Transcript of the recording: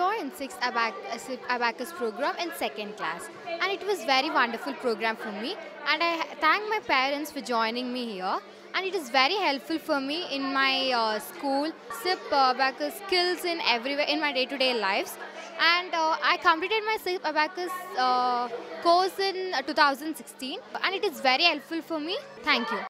joined 6th SIP Abacus program in 2nd class, and it was very wonderful program for me, and I thank my parents for joining me here, and it is very helpful for me in my school. SIP Abacus skills in everywhere in my day-to-day lives, and I completed my SIP Abacus course in 2016, and it is very helpful for me. Thank you.